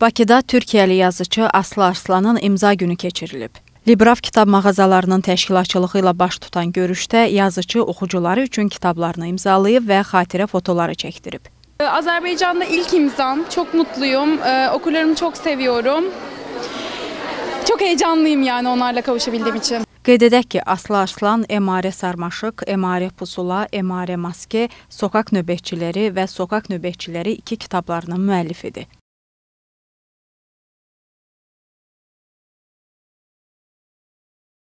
Bakıda Türkiyəli yazıcı Aslı Arslanın imza günü keçirilib. Libraf kitab mağazalarının təşkilatçılığı ilə baş tutan görüşdə yazıcı oxucuları üçün kitablarını imzalayıb və xatirə fotoları çəkdirib. Azərbaycanda ilk imzam, çok mutluyum, okurlarımı çok seviyorum, çok heyecanlıyım yani onlarla kavuşabildiğim için. Qeyd edək ki, Aslı Arslan Emare-Sarmaşık, Emare-Pusula, Emare-Maske, Sokak Nöbetçileri və Sokak Nöbetçileri 2 kitablarının müəllifidir.